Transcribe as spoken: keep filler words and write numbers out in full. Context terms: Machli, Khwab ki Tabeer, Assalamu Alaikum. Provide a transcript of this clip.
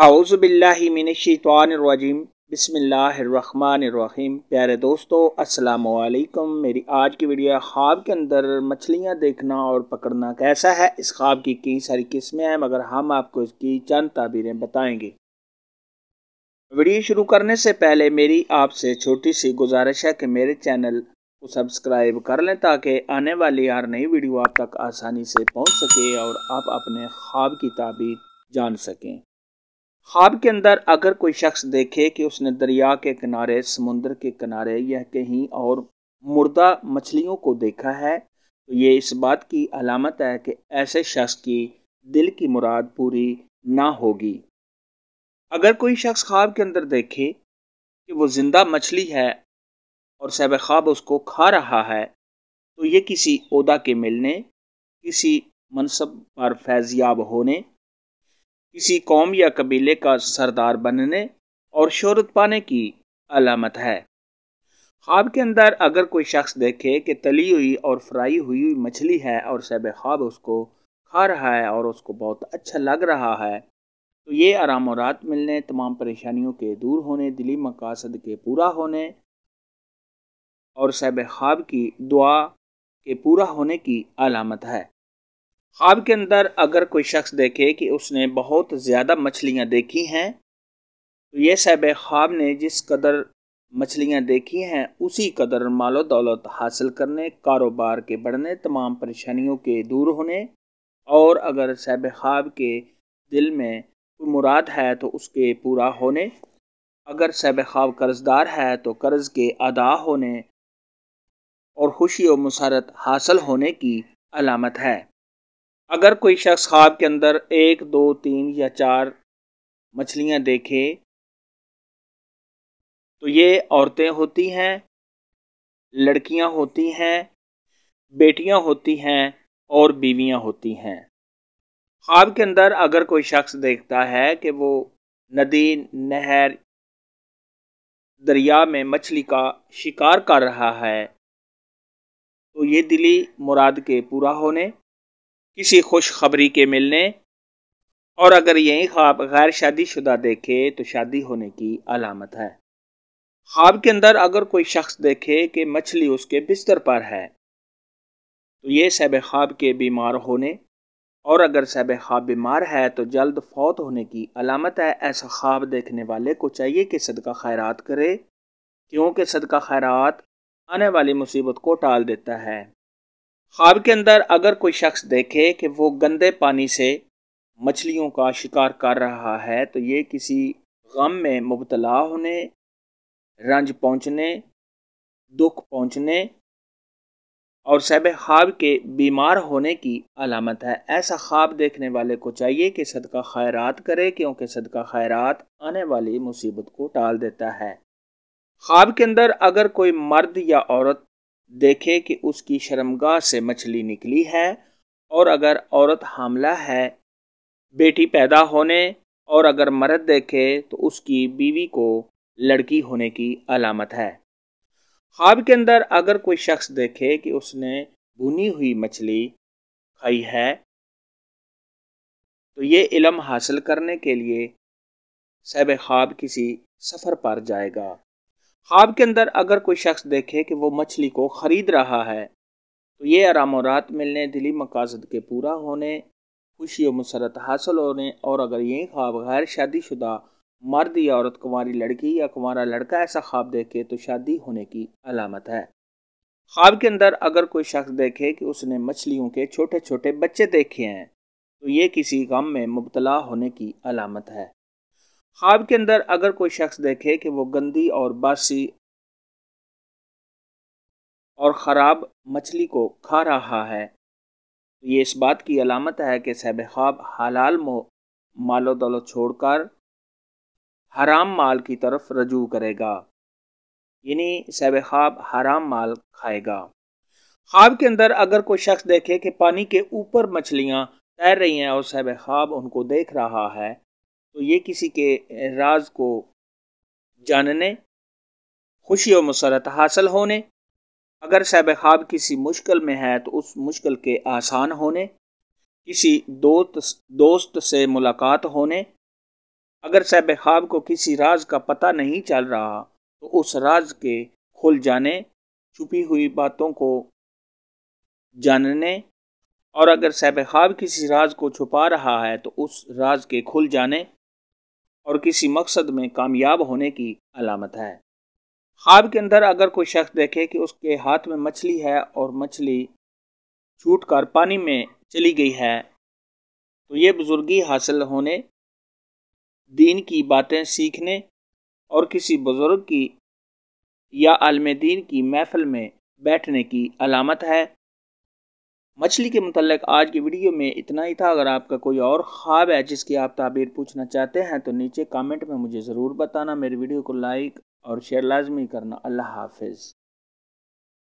आऊज़ुबिल्लाहि मिनश्शैतानिर्रजीम बिस्मिल्लाहिर्रहमानिर्रहीम। प्यारे दोस्तों, अस्सलामु अलैकुम। मेरी आज की वीडियो ख्वाब के अंदर मछलियाँ देखना और पकड़ना कैसा है। इस ख्वाब की कई सारी किस्में हैं, मगर हम आपको इसकी चंद ताबीरें बताएंगे। वीडियो शुरू करने से पहले मेरी आपसे छोटी सी गुजारिश है कि मेरे चैनल को सब्सक्राइब कर लें ताकि आने वाली हर नई वीडियो आप तक आसानी से पहुंच सके और आप अपने ख्वाब की ताबीर जान सकें। ख्वाब के अंदर अगर कोई शख्स देखे कि उसने दरिया के किनारे, समुंदर के किनारे या कहीं और मुर्दा मछलियों को देखा है तो ये इस बात की अलामत है कि ऐसे शख्स की दिल की मुराद पूरी ना होगी। अगर कोई शख्स ख्वाब के अंदर देखे कि वो ज़िंदा मछली है और साहिब ख्वाब उसको खा रहा है तो ये किसी ओहदा के मिलने, किसी मनसब पर फैज़याब होने, किसी कौम या कबीले का सरदार बनने और शोहरत पाने की अलामत है। ख्वाब के अंदर अगर कोई शख्स देखे कि तली हुई और फ्राई हुई मछली है और साहिब ख्वाब उसको खा रहा है और उसको बहुत अच्छा लग रहा है तो ये आराम और राहत मिलने, तमाम परेशानियों के दूर होने, दिली मकासद के पूरा होने और साहिब ख्वाब की दुआ के पूरा होने की अलामत है। ख्वाब के अंदर अगर कोई शख्स देखे कि उसने बहुत ज़्यादा मछलियाँ देखी हैं तो ये साहिब ख्वाब ने जिस कदर मछलियाँ देखी हैं उसी कदर मालो दौलत हासिल करने, कारोबार के बढ़ने, तमाम परेशानियों के दूर होने और अगर साहिब ख्वाब के दिल में मुराद है तो उसके पूरा होने, अगर साहिब ख्वाब कर्जदार है तो कर्ज के अदा होने और खुशी और मुसरत हासिल होने की अलामत है। अगर कोई शख्स ख्वाब के अंदर एक, दो, तीन या चार मछलियाँ देखे तो ये औरतें होती हैं, लड़कियाँ होती हैं, बेटियाँ होती हैं और बीवियाँ होती हैं। ख्वाब के अंदर अगर कोई शख्स देखता है कि वो नदी, नहर, दरिया में मछली का शिकार कर रहा है तो ये दिली मुराद के पूरा होने, किसी खुशखबरी के मिलने और अगर यही ख्वाब गैर शादीशुदा देखे तो शादी होने की अलामत है। ख्वाब के अंदर अगर कोई शख्स देखे कि मछली उसके बिस्तर पर है तो ये साहिब ख्वाब के बीमार होने और अगर साहिब ख्वाब बीमार है तो जल्द फौत होने की अलामत है। ऐसा ख्वाब देखने वाले को चाहिए कि सदका खैरात करे, क्योंकि सदका खैरात आने वाली मुसीबत को टाल देता है। ख्वाब के अंदर अगर कोई शख्स देखे कि वो गंदे पानी से मछलियों का शिकार कर रहा है तो ये किसी गम में मुबतला होने, रंज पहुँचने, दुख पहुँचने और साहिब ख्वाब के बीमार होने की अलामत है। ऐसा ख्वाब देखने वाले को चाहिए कि सदका खैरात करे, क्योंकि सदका खैरात आने वाली मुसीबत को टाल देता है। ख्वाब के अंदर अगर कोई मर्द या औरत देखे कि उसकी शर्मगाह से मछली निकली है और अगर औरत हामला है, बेटी पैदा होने और अगर मर्द देखे तो उसकी बीवी को लड़की होने की अलामत है। ख्वाब के अंदर अगर कोई शख्स देखे कि उसने भुनी हुई मछली खाई है तो ये इल्म हासिल करने के लिए साहिब ख्वाब किसी सफ़र पर जाएगा। ख्वाब के अंदर अगर कोई शख्स देखे कि वो मछली को ख़रीद रहा है तो ये आराम और राहत मिलने, दिली मकासद के पूरा होने, खुशी और मुसरत हासिल होने और अगर यही ख्वाब गैर शादीशुदा मर्द या औरत, कुंवारी लड़की या कुंवारा लड़का ऐसा ख्वाब देखे तो शादी होने की अलामत है। ख्वाब के अंदर अगर कोई शख्स देखे कि उसने मछलियों के छोटे छोटे बच्चे देखे हैं तो ये किसी गम में मुबतला होने की अलामत है। ख्वाब के अंदर अगर कोई शख्स देखे कि वो गंदी और बासी और ख़राब मछली को खा रहा है तो ये इस बात की अलामत है कि साहिब ख्वाब हलाल मालो दौलत छोड़कर हराम माल की तरफ रजू करेगा, यानी साहिब ख्वाब हराम माल खाएगा। ख्वाब के अंदर अगर कोई शख्स देखे कि पानी के ऊपर मछलियाँ तैर रही हैं और साहिब ख्वाब उनको देख रहा है तो ये किसी के राज को जानने, खुशी और मुसरत हासिल होने, अगर साहिब ख्वाब किसी मुश्किल में है तो उस मुश्किल के आसान होने, किसी दोस्त दोस्त से मुलाकात होने अगर साहिब ख्वाब को किसी राज का पता नहीं चल रहा तो उस राज के खुल जाने, छुपी हुई बातों को जानने, और अगर साहिब ख्वाब किसी राज को छुपा रहा है तो उस राज के खुल जाने और किसी मकसद में कामयाब होने की अलामत है। ख्वाब के अंदर अगर कोई शख्स देखे कि उसके हाथ में मछली है और मछली छूटकर पानी में चली गई है तो ये बुजुर्गी हासिल होने, दीन की बातें सीखने और किसी बुजुर्ग की या आलम दीन की महफिल में बैठने की अलामत है। मछली के मुतल्लिक आज की वीडियो में इतना ही था। अगर आपका कोई और ख्वाब है जिसकी आप ताबीर पूछना चाहते हैं तो नीचे कमेंट में मुझे ज़रूर बताना। मेरी वीडियो को लाइक और शेयर लाजमी करना। अल्लाह हाफिज़।